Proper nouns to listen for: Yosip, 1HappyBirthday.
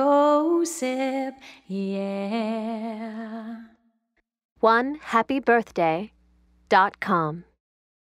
Yosip, yeah. 1HappyBirthday.com